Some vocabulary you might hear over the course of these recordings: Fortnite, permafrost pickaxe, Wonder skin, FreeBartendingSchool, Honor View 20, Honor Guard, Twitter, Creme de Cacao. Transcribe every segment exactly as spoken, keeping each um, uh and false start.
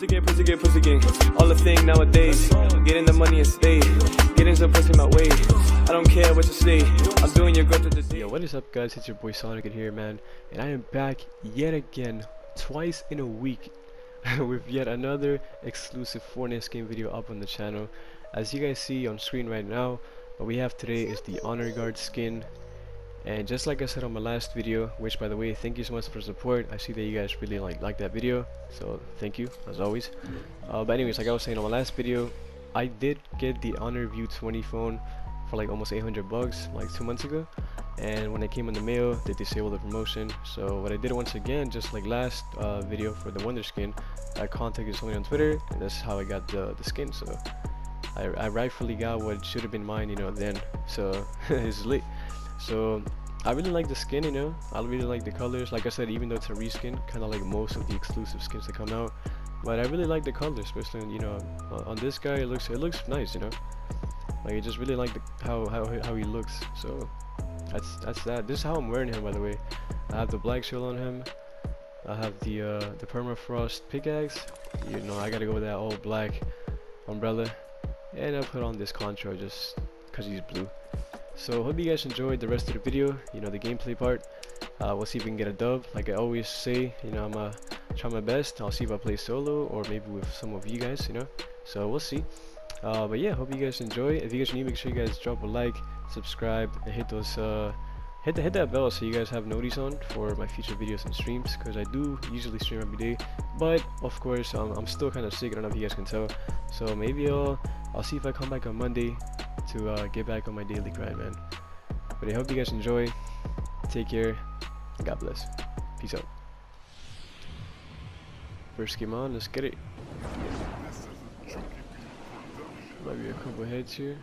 Pussy game, pussy game, pussy game. All the thing nowadays. Getting the money and stay. Getting some pussy my way. I don't care what you say. I'm doing your good to the day. Yo, what is up, guys? It's your boy Sonic in here, man. And I am back yet again, twice in a week, with yet another exclusive Fortnite skin video up on the channel. As you guys see on screen right now, what we have today is the Honor Guard skin. And just like I said on my last video, which by the way, thank you so much for support. I see that you guys really like like that video, so thank you as always. Uh, but anyways, like I was saying on my last video, I did get the Honor View twenty phone for like almost eight hundred bucks, like two months ago. And when it came in the mail, they disabled the promotion. So what I did once again, just like last uh, video for the Wonder skin, I contacted somebody on Twitter, and that's how I got the, the skin. So I, I rightfully got what should have been mine, you know, then. So it's lit. So I really like the skin, you know, I really like the colors. Like I said, even though it's a reskin, kind of like most of the exclusive skins that come out, but I really like the colors, especially, you know, on this guy. It looks, it looks nice, you know, like I just really like the, how, how how he looks. So that's that's that. This is how I'm wearing him, by the way. I have the black shell on him. I have the uh, the permafrost pickaxe. You know, I gotta go with that all black umbrella, and I put on this contra just because he's blue. So hope you guys enjoyed the rest of the video, you know, the gameplay part. Uh, we'll see if we can get a dub. Like I always say, you know, I'm gonna uh, try my best. I'll see if I play solo or maybe with some of you guys, you know. So we'll see. Uh, but yeah, hope you guys enjoy. If you guys are new, make sure you guys drop a like, subscribe, and hit those, uh, hit the, hit that bell so you guys have notice on for my future videos and streams, because I do usually stream every day. But of course, um, I'm still kind of sick. I don't know if you guys can tell. So maybe I'll, I'll see if I come back on Monday to uh, get back on my daily grind, man. But I hope you guys enjoy. Take care. God bless. Peace out. First game on. Let's get it. Might be a couple heads here.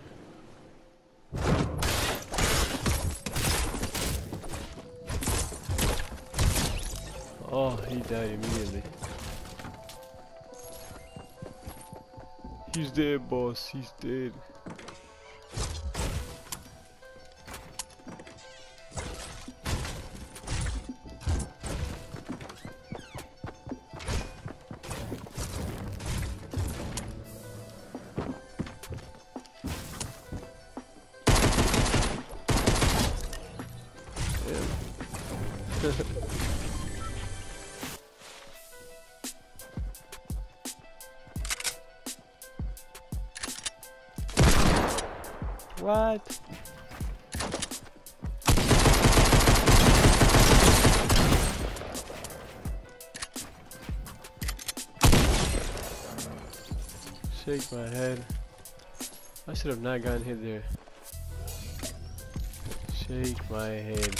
Oh, he died immediately. He's dead, boss. He's dead. What? Shake my head. I should have not gotten hit there. Shake my head.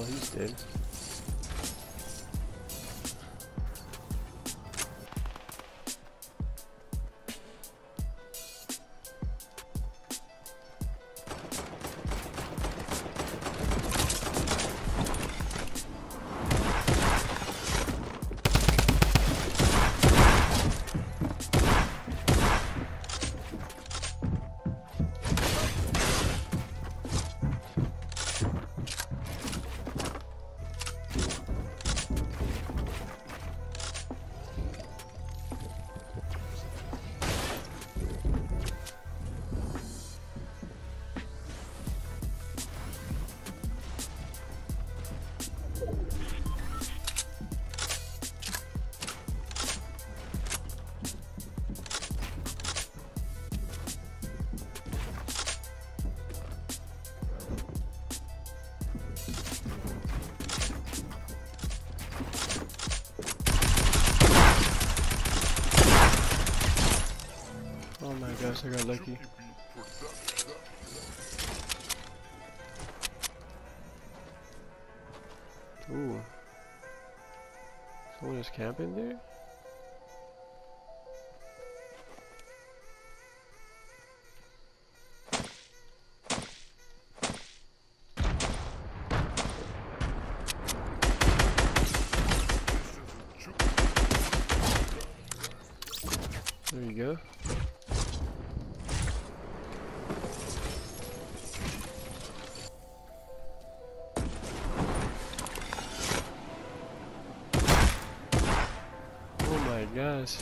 Well, he's dead. I guess I got lucky. Ooh. Someone is camping there? There you go. Guys,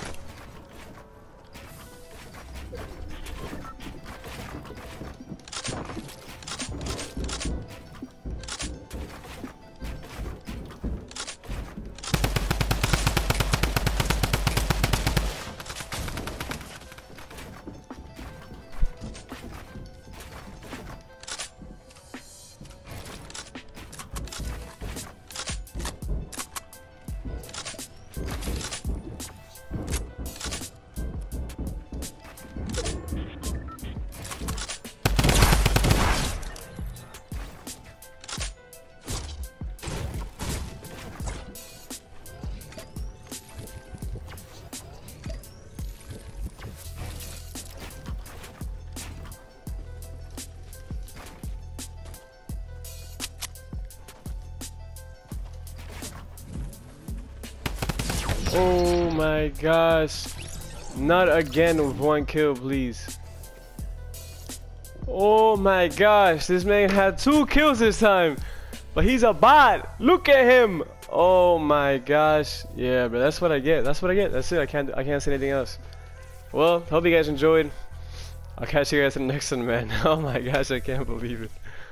oh my gosh, not again with one kill please. Oh my gosh, this man had two kills this time, but he's a bot. Look at him. Oh my gosh. Yeah, but that's what I get. That's what I get. That's it. I can't I can't say anything else. Well, hope you guys enjoyed. I'll catch you guys in the next one, man. Oh my gosh, I can't believe it.